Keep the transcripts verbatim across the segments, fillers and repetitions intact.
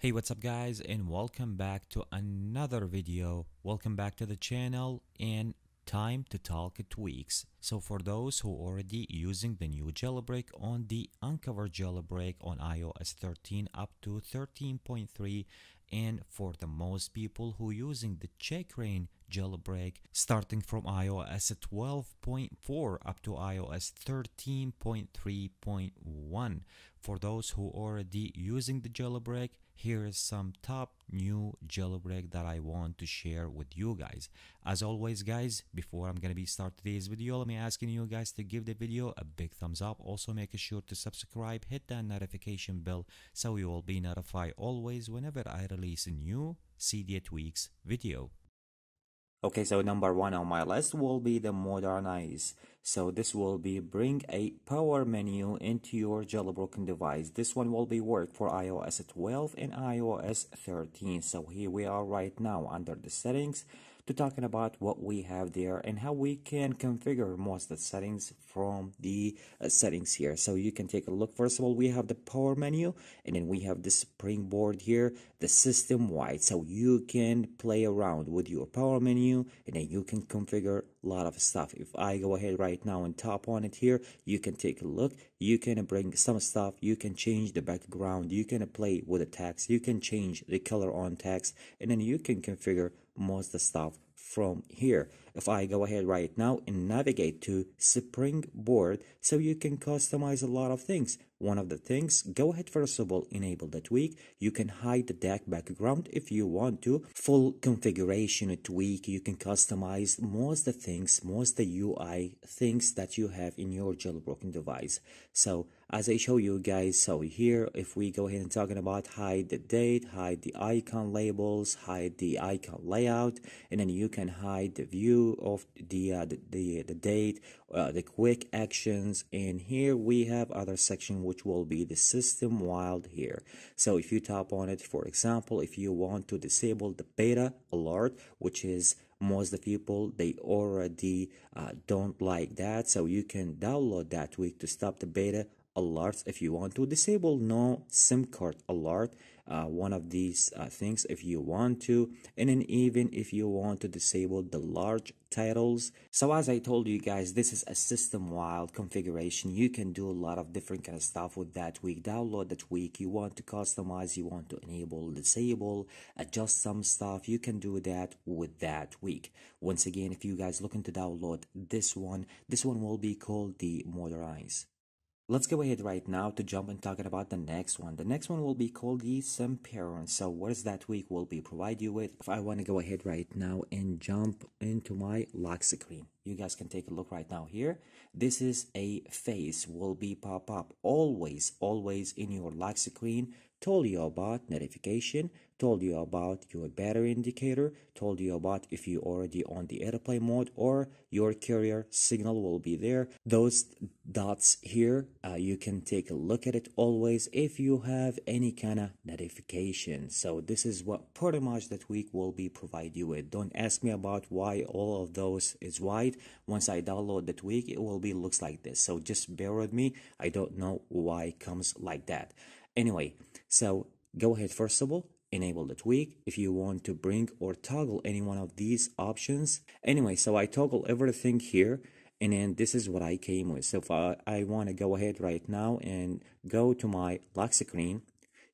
Hey, what's up guys, and welcome back to another video. Welcome back to the channel and time to talk tweaks. So for those who already using the new jailbreak on the Unc0ver jailbreak on i O S thirteen up to thirteen point three, and for the most people who using the Checkra one jailbreak starting from i O S twelve point four up to i O S thirteen point three point one. For those who already using the jailbreak, here is some top new jailbreak that I want to share with you guys. As always guys, before I'm gonna be start today's video, let me asking you guys to give the video a big thumbs up. Also make sure to subscribe, hit that notification bell so you will be notified always whenever I release a new C D tweaks video. Okay, so number one on my list will be the Moderuize. So this will be bring a power menu into your jailbroken device. This one will be work for i O S twelve and i O S thirteen. So here we are right now under the settings to talking about what we have there and how we can configure most of the settings from the settings here. So you can take a look. First of all, we have the power menu, and then we have the springboard here, the system wide. So you can play around with your power menu, and then you can configure a lot of stuff. If I go ahead right now and tap on it here, you can take a look. You can bring some stuff. You can change the background. You can play with the text. You can change the color on text, and then you can configure most of the stuff from here. If I go ahead right now and navigate to springboard, so you can customize a lot of things. One of the things, go ahead first of all, enable the tweak. You can hide the deck background if you want to. Full configuration tweak. You can customize most the things, most the U I things that you have in your jailbroken device. So as I show you guys, so here if we go ahead and talking about hide the date, hide the icon labels, hide the icon layout, and then you can hide the view of the uh, the, the the date, uh, the quick actions. And here we have other section which will be the system wild here. So if you tap on it, for example, if you want to disable the beta alert, which is most of the people, they already uh, don't like that, so you can download that tweak to stop the beta alerts. If you want to disable no SIM card alert, uh, one of these uh, things if you want to, and then even if you want to disable the large titles. So as I told you guys, this is a system wide configuration. You can do a lot of different kind of stuff with that tweak. Download the tweak, you want to customize, you want to enable, disable, adjust some stuff, you can do that with that tweak. Once again, if you guys looking to download this one, this one will be called the Moderuize. Let's go ahead right now to jump and talking about the next one. The next one will be called the Semperon. So what is that tweak will be provide you with? If I want to go ahead right now and jump into my lock screen, you guys can take a look right now here. This is a face will be pop up always, always in your lock screen. Told you about notification, told you about your battery indicator, told you about if you already on the airplane mode or your carrier signal will be there. Those dots here, uh, you can take a look at it always if you have any kind of notification. So this is what pretty much the tweak will be provide you with. Don't ask me about why all of those is white. Once I download the tweak, it will be looks like this. So just bear with me. I don't know why it comes like that. Anyway, so go ahead first of all, enable the tweak if you want to bring or toggle any one of these options. Anyway, so I toggle everything here, and then this is what I came with. So if I, I want to go ahead right now and go to my lock screen,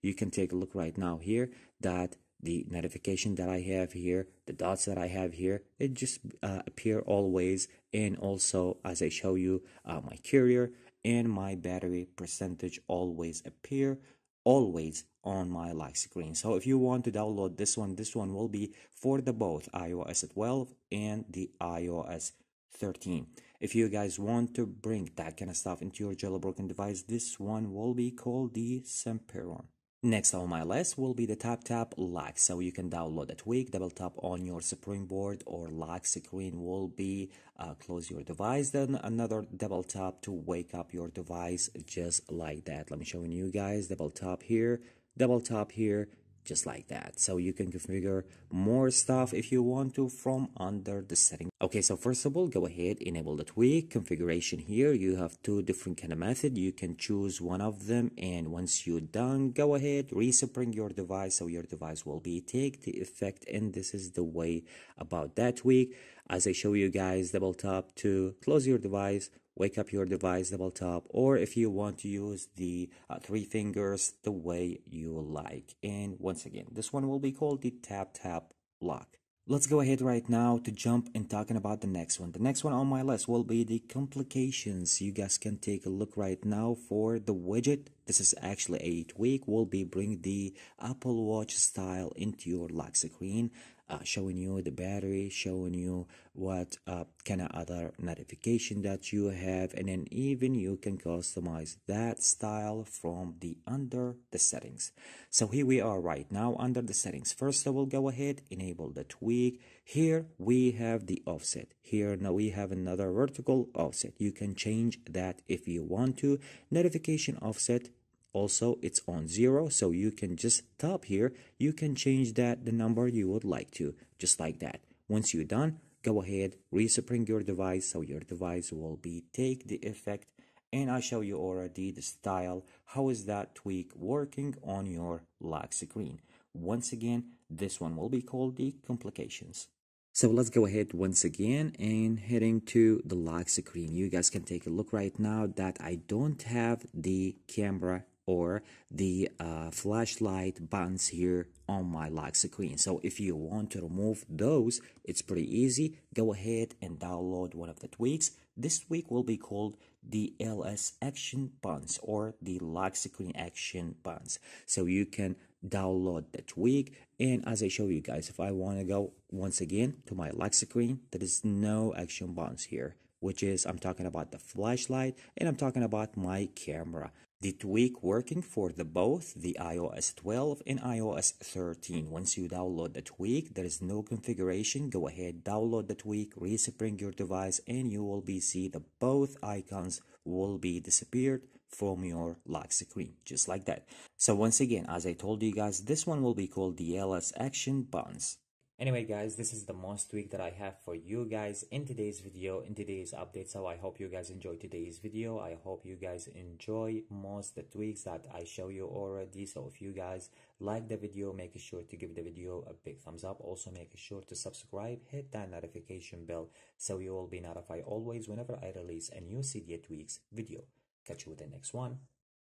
you can take a look right now here that the notification that I have here, the dots that I have here, it just uh, appear always. And also as I show you, uh, my carrier and my battery percentage always appear always on my lock screen. So if you want to download this one, this one will be for the both i O S twelve and the i O S thirteen. If you guys want to bring that kind of stuff into your jailbroken device, this one will be called the Semperon. Next on my list will be the tap tap lock. So you can download a tweak, double tap on your springboard or lock screen will be uh, close your device, then another double tap to wake up your device just like that. Let me show you guys, double tap here, double tap here, just like that. So you can configure more stuff if you want to from under the setting. Okay, so first of all, go ahead, enable the tweak configuration. Here you have two different kind of method. You can choose one of them, and once you're done, go ahead, respring your device, so your device will be take the effect. And this is the way about that tweak. As I show you guys, double tap to close your device, wake up your device, double tap, or if you want to use the uh, three fingers the way you like. And once again, this one will be called the tap tap lock. Let's go ahead right now to jump and talking about the next one. The next one on my list will be the Compications. You guys can take a look right now for the widget. This is actually a tweak will be bring the Apple Watch style into your lock screen, uh, showing you the battery, showing you what uh, kind of other notification that you have, and then even you can customize that style from the under the settings. So here we are right now under the settings. First of all, go ahead, enable the tweak. Here we have the offset. Here now we have another vertical offset. You can change that if you want to. Notification offset, also it's on zero, so you can just tap here, you can change that the number you would like to, just like that. Once you're done, go ahead, respring your device, so your device will be take the effect. And I show you already the style, how is that tweak working on your lock screen. Once again, this one will be called the Compications. So let's go ahead once again and heading to the lock screen. You guys can take a look right now that I don't have the camera or the uh, flashlight buttons here on my lock screen. So if you want to remove those, it's pretty easy. Go ahead and download one of the tweaks. This tweak will be called the L S Action Buttons or the Lock Screen Action Buttons. So you can download the tweak, and as I show you guys, if I want to go once again to my lock screen, there is no action buttons here, which is I'm talking about the flashlight and I'm talking about my camera. The tweak working for the both the i O S twelve and i O S thirteen. Once you download the tweak, there is no configuration. Go ahead, download the tweak, respring your device, and you will be see the both icons will be disappeared from your lock screen, just like that. So once again, as I told you guys, this one will be called the L S Action Buttons. Anyway guys, this is the most tweak that I have for you guys in today's video, in today's update. So I hope you guys enjoy today's video. I hope you guys enjoy most the tweaks that I show you already. So if you guys like the video, make sure to give the video a big thumbs up. Also make sure to subscribe, hit that notification bell, so you will be notified always whenever I release a new C D tweaks video. Catch you with the next one.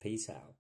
Peace out.